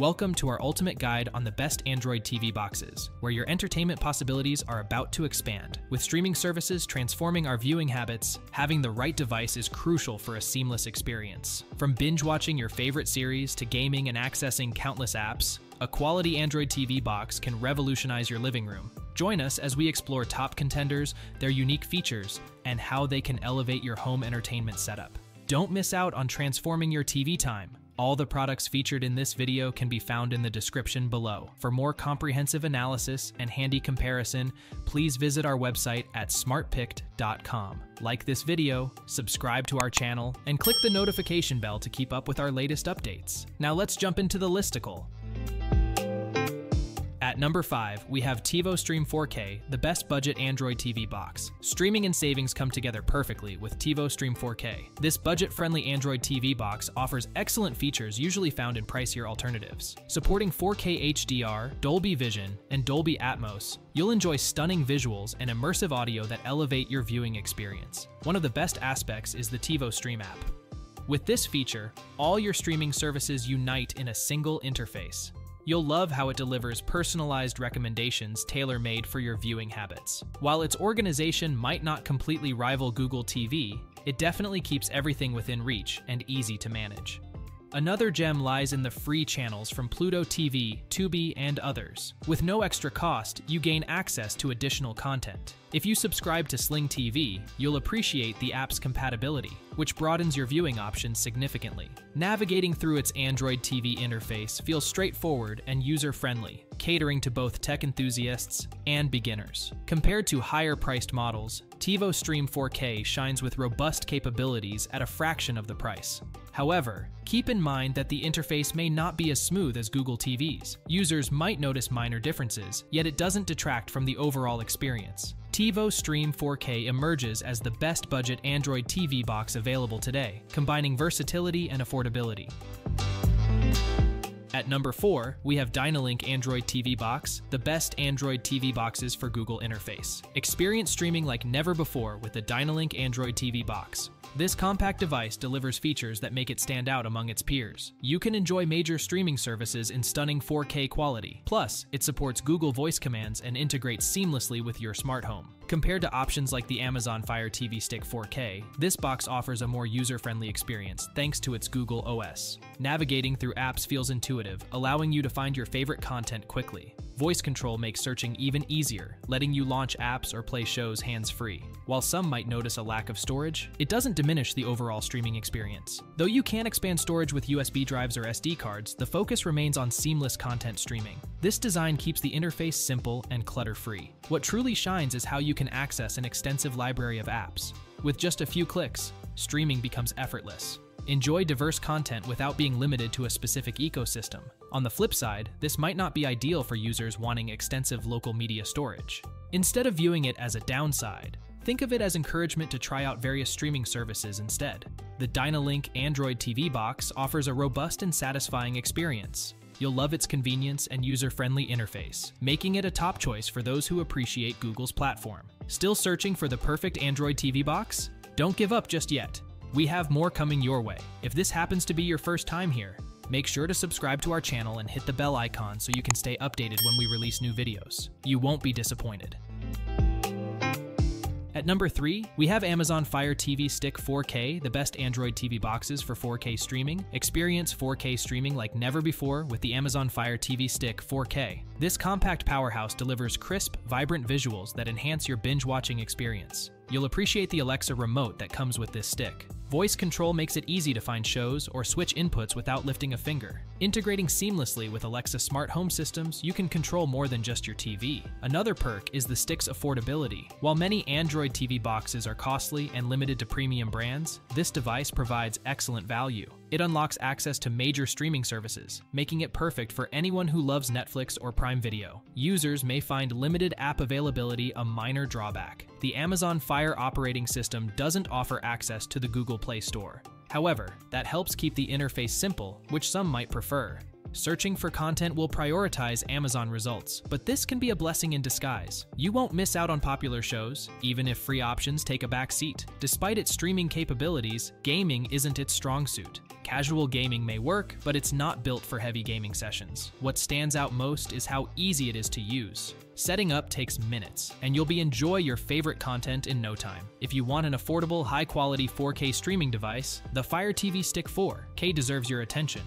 Welcome to our ultimate guide on the best Android TV boxes, where your entertainment possibilities are about to expand. With streaming services transforming our viewing habits, having the right device is crucial for a seamless experience. From binge-watching your favorite series to gaming and accessing countless apps, a quality Android TV box can revolutionize your living room. Join us as we explore top contenders, their unique features, and how they can elevate your home entertainment setup. Don't miss out on transforming your TV time. All the products featured in this video can be found in the description below. For more comprehensive analysis and handy comparison, please visit our website at smartpicked.com. Like this video, subscribe to our channel, and click the notification bell to keep up with our latest updates. Now let's jump into the listicle. At number 5, we have TiVo Stream 4K, the best budget Android TV box. Streaming and savings come together perfectly with TiVo Stream 4K. This budget-friendly Android TV box offers excellent features usually found in pricier alternatives. Supporting 4K HDR, Dolby Vision, and Dolby Atmos, you'll enjoy stunning visuals and immersive audio that elevate your viewing experience. One of the best aspects is the TiVo Stream app. With this feature, all your streaming services unite in a single interface. You'll love how it delivers personalized recommendations tailor-made for your viewing habits. While its organization might not completely rival Google TV, it definitely keeps everything within reach and easy to manage. Another gem lies in the free channels from Pluto TV, Tubi, and others. With no extra cost, you gain access to additional content. If you subscribe to Sling TV, you'll appreciate the app's compatibility, which broadens your viewing options significantly. Navigating through its Android TV interface feels straightforward and user-friendly, catering to both tech enthusiasts and beginners. Compared to higher-priced models, TiVo Stream 4K shines with robust capabilities at a fraction of the price. However, keep in mind that the interface may not be as smooth as Google TV's. Users might notice minor differences, yet it doesn't detract from the overall experience. TiVo Stream 4K emerges as the best budget Android TV box available today, combining versatility and affordability. At number 4, we have Dynalink Android TV Box, the best Android TV boxes for Google interface. Experience streaming like never before with the Dynalink Android TV Box. This compact device delivers features that make it stand out among its peers. You can enjoy major streaming services in stunning 4K quality. Plus, it supports Google voice commands and integrates seamlessly with your smart home. Compared to options like the Amazon Fire TV Stick 4K, this box offers a more user-friendly experience thanks to its Google OS. Navigating through apps feels intuitive, allowing you to find your favorite content quickly. Voice control makes searching even easier, letting you launch apps or play shows hands-free. While some might notice a lack of storage, it doesn't diminish the overall streaming experience. Though you can expand storage with USB drives or SD cards, the focus remains on seamless content streaming. This design keeps the interface simple and clutter-free. What truly shines is how you can access an extensive library of apps. With just a few clicks, streaming becomes effortless. Enjoy diverse content without being limited to a specific ecosystem. On the flip side, this might not be ideal for users wanting extensive local media storage. Instead of viewing it as a downside, think of it as encouragement to try out various streaming services instead. The Dynalink Android TV Box offers a robust and satisfying experience. You'll love its convenience and user-friendly interface, making it a top choice for those who appreciate Google's platform. Still searching for the perfect Android TV box? Don't give up just yet. We have more coming your way. If this happens to be your first time here, make sure to subscribe to our channel and hit the bell icon so you can stay updated when we release new videos. You won't be disappointed. At number 3, we have Amazon Fire TV Stick 4K, the best Android TV boxes for 4K streaming. Experience 4K streaming like never before with the Amazon Fire TV Stick 4K. This compact powerhouse delivers crisp, vibrant visuals that enhance your binge-watching experience. You'll appreciate the Alexa remote that comes with this stick. Voice control makes it easy to find shows or switch inputs without lifting a finger. Integrating seamlessly with Alexa smart home systems, you can control more than just your TV. Another perk is the stick's affordability. While many Android TV boxes are costly and limited to premium brands, this device provides excellent value. It unlocks access to major streaming services, making it perfect for anyone who loves Netflix or Prime Video. Users may find limited app availability a minor drawback. The Amazon Fire operating system doesn't offer access to the Google Play Store. However, that helps keep the interface simple, which some might prefer. Searching for content will prioritize Amazon results, but this can be a blessing in disguise. You won't miss out on popular shows, even if free options take a back seat. Despite its streaming capabilities, gaming isn't its strong suit. Casual gaming may work, but it's not built for heavy gaming sessions. What stands out most is how easy it is to use. Setting up takes minutes, and you'll enjoy your favorite content in no time. If you want an affordable, high-quality 4K streaming device, the Fire TV Stick 4K deserves your attention.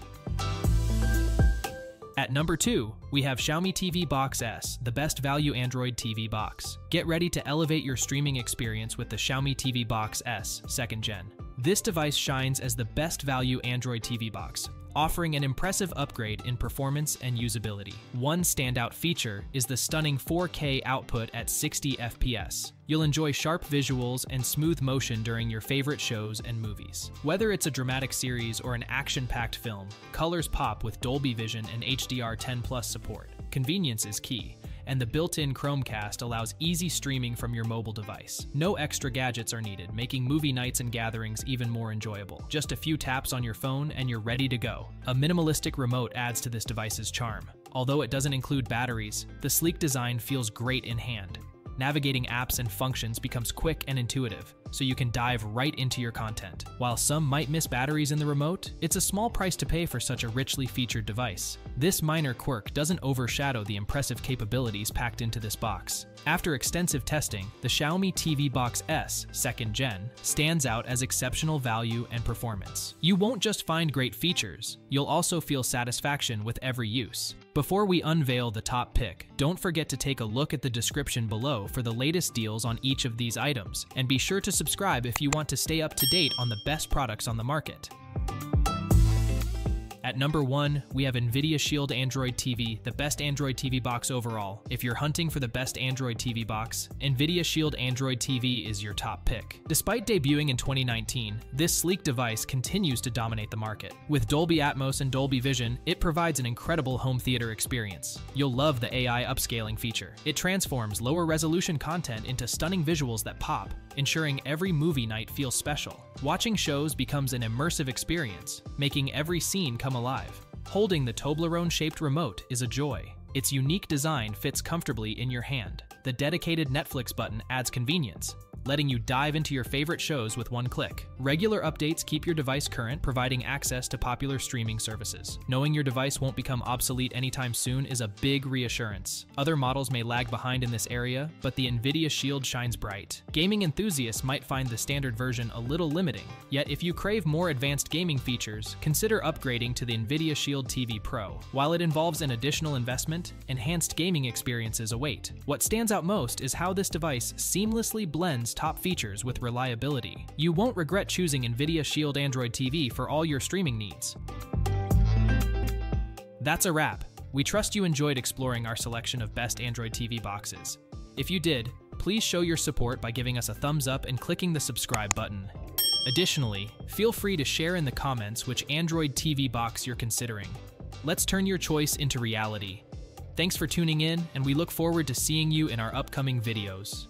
At number 2, we have Xiaomi TV Box S, the best value Android TV box. Get ready to elevate your streaming experience with the Xiaomi TV Box S 2nd Gen. This device shines as the best value Android TV box, offering an impressive upgrade in performance and usability. One standout feature is the stunning 4K output at 60 FPS. You'll enjoy sharp visuals and smooth motion during your favorite shows and movies. Whether it's a dramatic series or an action-packed film, colors pop with Dolby Vision and HDR10+ support. Convenience is key, and the built-in Chromecast allows easy streaming from your mobile device. No extra gadgets are needed, making movie nights and gatherings even more enjoyable. Just a few taps on your phone and you're ready to go. A minimalistic remote adds to this device's charm. Although it doesn't include batteries, the sleek design feels great in hand. Navigating apps and functions becomes quick and intuitive, so you can dive right into your content. While some might miss batteries in the remote, it's a small price to pay for such a richly featured device. This minor quirk doesn't overshadow the impressive capabilities packed into this box. After extensive testing, the Xiaomi TV Box S 2nd Gen stands out as exceptional value and performance. You won't just find great features, you'll also feel satisfaction with every use. Before we unveil the top pick, don't forget to take a look at the description below for the latest deals on each of these items, and be sure to subscribe if you want to stay up to date on the best products on the market. At number 1, we have NVIDIA Shield Android TV, the best Android TV box overall. If you're hunting for the best Android TV box, NVIDIA Shield Android TV is your top pick. Despite debuting in 2019, this sleek device continues to dominate the market. With Dolby Atmos and Dolby Vision, it provides an incredible home theater experience. You'll love the AI upscaling feature. It transforms lower resolution content into stunning visuals that pop, ensuring every movie night feels special. Watching shows becomes an immersive experience, making every scene come alive. Holding the Toblerone-shaped remote is a joy. Its unique design fits comfortably in your hand. The dedicated Netflix button adds convenience, letting you dive into your favorite shows with one click. Regular updates keep your device current, providing access to popular streaming services. Knowing your device won't become obsolete anytime soon is a big reassurance. Other models may lag behind in this area, but the NVIDIA Shield shines bright. Gaming enthusiasts might find the standard version a little limiting, yet if you crave more advanced gaming features, consider upgrading to the NVIDIA Shield TV Pro. While it involves an additional investment, enhanced gaming experiences await. What stands out most is how this device seamlessly blends top features with reliability. You won't regret choosing NVIDIA Shield Android TV for all your streaming needs. That's a wrap. We trust you enjoyed exploring our selection of best Android TV boxes. If you did, please show your support by giving us a thumbs up and clicking the subscribe button. Additionally, feel free to share in the comments which Android TV box you're considering. Let's turn your choice into reality. Thanks for tuning in, and we look forward to seeing you in our upcoming videos.